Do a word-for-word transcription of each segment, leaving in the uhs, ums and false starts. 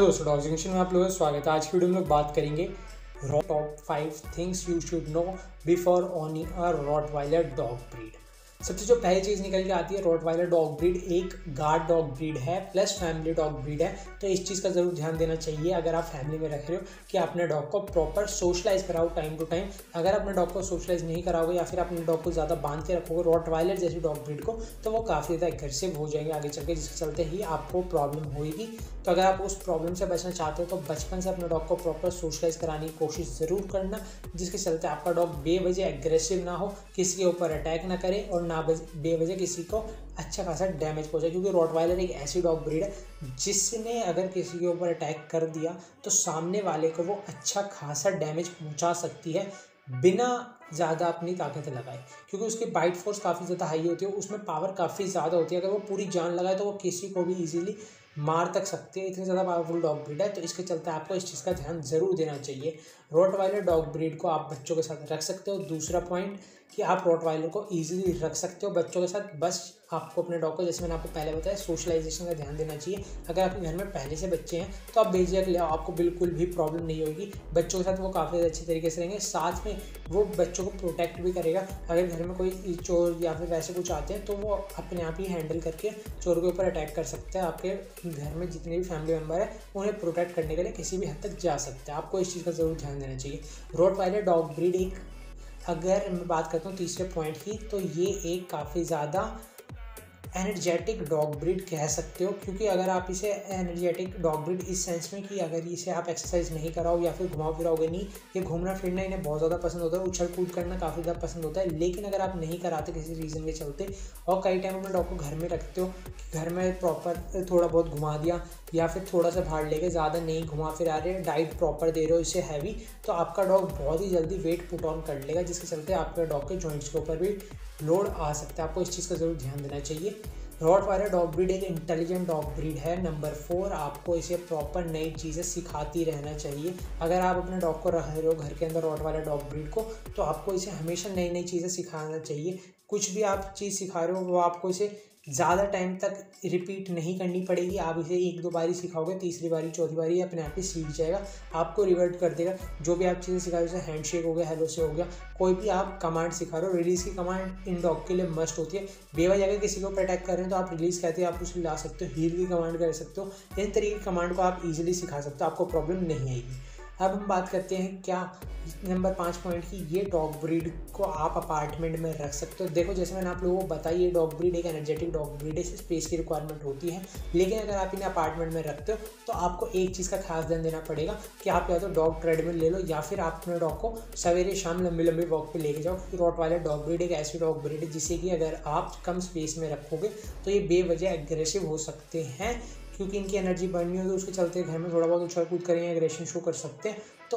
दोस्तों dogs junction में आप लोगों का स्वागत है। आज की वीडियो में बात करेंगे top five things you should know before owning a Rottweiler dog breed. सबसे जो पहली चीज़ निकल के आती है, रॉटवाइलर डॉग ब्रीड एक गार्ड डॉग ब्रीड है प्लस फैमिली डॉग ब्रीड है, तो इस चीज़ का ज़रूर ध्यान देना चाहिए। अगर आप फैमिली में रख रहे हो कि अपने डॉग को प्रॉपर सोशलाइज कराओ टाइम टू टाइम। अगर अपने डॉग को सोशलाइज नहीं कराओगे या फिर अपने डॉग को ज़्यादा बांध के रखोगे रॉटवाइलर जैसी डॉग ब्रीड को, तो वो काफ़ी ज़्यादा एग्रेसिव हो जाएंगे आगे चल के, जिसके चलते ही आपको प्रॉब्लम होगी। तो अगर आप उस प्रॉब्लम से बचना चाहते हो तो बचपन से अपने डॉग को प्रॉपर सोशलाइज कराने की कोशिश ज़रूर करना, जिसके चलते आपका डॉग बेवजह एग्रेसिव ना हो, किसी के ऊपर अटैक ना करे और ना बेवजह किसी को अच्छा खासा डैमेज पहुंचाए। क्योंकि रॉटवाइलर एक ऐसी डॉग ब्रीड है जिसने अगर किसी के ऊपर अटैक कर दिया तो सामने वाले को वो अच्छा खासा डैमेज पहुँचा सकती है बिना ज़्यादा अपनी ताकत लगाए, क्योंकि उसकी बाइट फोर्स काफ़ी ज़्यादा हाई होती है, उसमें पावर काफ़ी ज़्यादा होती है। अगर वो पूरी जान लगाए तो वो किसी को भी इजीली मार तक सकते हैं, इतनी ज़्यादा पावरफुल डॉग ब्रीड है। तो इसके चलते आपको इस चीज़ का ध्यान ज़रूर देना चाहिए। रॉटवाइलर डॉग ब्रीड को आप बच्चों के साथ रख सकते हो। दूसरा पॉइंट कि आप रॉटवाइलर को इजीली रख सकते हो बच्चों के साथ, बस आपको अपने डॉग को, जैसे मैंने आपको पहले बताया, सोशलाइजेशन का ध्यान देना चाहिए। अगर आपके घर में पहले से बच्चे हैं तो आप बेझिझक ले आओ, आपको बिल्कुल भी प्रॉब्लम नहीं होगी। बच्चों के साथ वो काफ़ी अच्छे तरीके से रहेंगे, साथ में वो बच्चों को प्रोटेक्ट भी करेगा। अगर घर में कोई चोर या फिर वैसे कुछ आते हैं तो वो अपने आप ही हैंडल करके चोर के ऊपर अटैक कर सकता है। आपके घर में जितने भी फैमिली मेम्बर है उन्हें प्रोटेक्ट करने के लिए किसी भी हद तक जा सकता है। आपको इस चीज़ का ज़रूर ध्यान देना चाहिए। रॉटवाइलर डॉग ब्रीड एक, अगर मैं बात करता हूँ तीसरे पॉइंट की, तो ये एक काफ़ी ज़्यादा एनर्जेटिक डॉग ब्रीड कह सकते हो। क्योंकि अगर आप इसे एनर्जेटिक डॉग ब्रीड इस सेंस में कि अगर इसे आप एक्सरसाइज नहीं कराओ या फिर घुमाओ फिराओगे नहीं, ये घूमना फिरना इन्हें बहुत ज़्यादा पसंद होता है, उछल कूद करना काफ़ी ज़्यादा पसंद होता है। लेकिन अगर आप नहीं कराते किसी रीज़न के चलते, और कई टाइम अपने डॉग को घर में रखते हो, घर में प्रॉपर थोड़ा बहुत घुमा दिया या फिर थोड़ा सा बाहर लेके, ज़्यादा नहीं घुमा फिरा रहे, डाइट प्रॉपर दे रहे हो इसे हैवी, तो आपका डॉग बहुत ही जल्दी वेट पुट ऑन कर लेगा, जिसके चलते आपके डॉग के जॉइंट्स के ऊपर भी लोड आ सकता है। आपको इस चीज़ का ज़रूर ध्यान देना चाहिए। रॉटवाइलर डॉग ब्रीड एक इंटेलिजेंट डॉग ब्रीड है। नंबर फोर, आपको इसे प्रॉपर नई चीज़ें सिखाती रहना चाहिए। अगर आप अपने डॉग को रख रहे हो घर के अंदर रॉटवाइलर डॉग ब्रीड को, तो आपको इसे हमेशा नई नई चीज़ें सिखाना चाहिए। कुछ भी आप चीज़ सिखा रहे हो वो आपको इसे ज़्यादा टाइम तक रिपीट नहीं करनी पड़ेगी। आप इसे एक दो बारी सिखाओगे, तीसरी बारी चौथी बारी अपने आप ही सीख जाएगा, आपको रिवर्ट कर देगा। जो भी आप चीज़ें सिखा रहे हो, जैसे हैंडशेक हो गया, हेलो से हो गया, कोई भी आप कमांड सिखा रहे हो, रिलीज़ की कमांड इन डॉग के लिए मस्ट होती है। बेवजह अगर किसी को अटैक कर रहे हैं तो आप रिलीज़ कहते हो, आप उसे ला सकते हो, हील की कमांड कर सकते हो। इन तरीके की कमांड को आप ईजिली सिखा सकते हो, आपको प्रॉब्लम नहीं आएगी। अब हम बात करते हैं क्या नंबर पाँच पॉइंट की, ये डॉग ब्रीड को आप अपार्टमेंट में रख सकते हो। देखो, जैसे मैंने आप लोगों को बताया, ये डॉग ब्रीड एक एनर्जेटिक डॉग ब्रीड है, इसे स्पेस की रिक्वायरमेंट होती है। लेकिन अगर आप इन्हें अपार्टमेंट में रखते हो तो आपको एक चीज़ का खास ध्यान देना पड़ेगा कि आप या तो डॉग ट्रेडमिल ले लो या फिर आप अपने डॉग को सवेरे शाम लंबी लंबी वॉक पर लेके जाओ। रॉटवाइलर डॉग ब्रीड एक ऐसी डॉग ब्रीड है जिसे कि अगर आप कम स्पेस में रखोगे तो ये बेवजह एग्रेसिव हो सकते हैं, क्योंकि इनकी एनर्जी बर्न नहीं होगी। उसके चलते घर में थोड़ा बहुत उछल कूद करेंगे, एग्रेशन शो कर सकते हैं। तो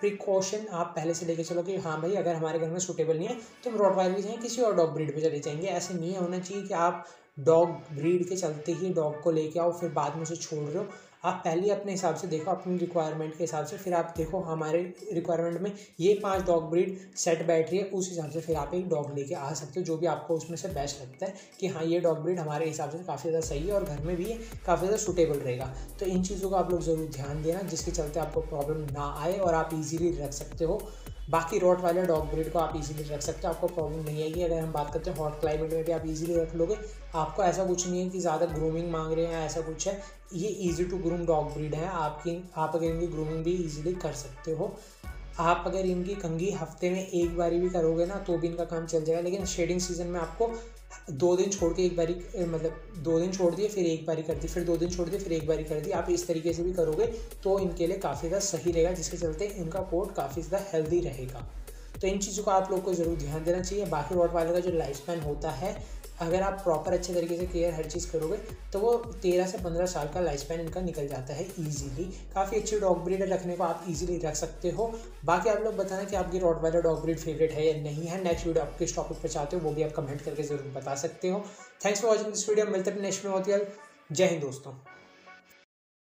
प्रिकॉशन आप पहले से लेके चलो कि हाँ भाई, अगर हमारे घर में सूटेबल नहीं है तो हम रॉटवाइलर जाएंगे, किसी और डॉग ब्रीड पे चले जाएंगे। ऐसे नहीं होना चाहिए कि आप डॉग ब्रीड के चलते ही डॉग को लेके आओ फिर बाद में उसे छोड़ रहे हो। आप पहले अपने हिसाब से देखो, अपनी रिक्वायरमेंट के हिसाब से, फिर आप देखो हमारे रिक्वायरमेंट में ये पांच डॉग ब्रीड सेट बैठ रही है, उस हिसाब से फिर आप एक डॉग लेके आ सकते हो जो भी आपको उसमें से बेस्ट लगता है कि हाँ ये डॉग ब्रीड हमारे हिसाब से काफ़ी ज़्यादा सही है और घर में भी ये काफ़ी ज़्यादा सूटेबल रहेगा। तो इन चीज़ों का आप लोग ज़रूर ध्यान देना, जिसके चलते आपको प्रॉब्लम ना आए और आप ईजिली रख सकते हो। बाकी रॉटवाइलर डॉग ब्रीड को आप इजीली रख सकते हो, आपको प्रॉब्लम नहीं आएगी। अगर हम बात करते हैं हॉट क्लाइमेट में भी आप इजीली रख लोगे, आपको ऐसा कुछ नहीं है कि ज़्यादा ग्रूमिंग मांग रहे हैं, ऐसा कुछ है। ये easy to groom dog breed है, आपकी आप अगर इनकी ग्रूमिंग भी इजीली कर सकते हो। आप अगर इनकी कंघी हफ्ते में एक बारी भी करोगे ना तो भी इनका काम चल जाएगा। लेकिन शेडिंग सीजन में आपको दो दिन छोड़ के एक बारी, मतलब दो दिन छोड़ दिए फिर एक बारी कर दी, फिर दो दिन छोड़ दिए फिर एक बारी कर दी, आप इस तरीके से भी करोगे तो इनके लिए काफ़ी ज़्यादा सही रहेगा, जिसके चलते इनका कोट काफ़ी ज़्यादा हेल्दी रहेगा। तो इन चीज़ों का आप लोग को ज़रूर ध्यान देना चाहिए। बाकी रॉटवाइलर का जो लाइफ स्पैन होता है, अगर आप प्रॉपर अच्छे तरीके से केयर हर चीज़ करोगे तो वो तेरह से पंद्रह साल का लाइफ स्पैन इनका निकल जाता है इजीली। काफ़ी अच्छी डॉग ब्रीड रखने को आप इजीली रख सकते हो। बाकी आप लोग बताना कि आपकी रॉटवाइलर डॉग ब्रीड फेवरेट है या नहीं है। नेक्स्ट वीडियो आप किस टॉपिक पर चाहते हो वो भी आप कमेंट करके ज़रूर बता सकते हो। Thanks for watching this video. मिलते हैं नेक्स्ट में। बहुत जय हिंद दोस्तों।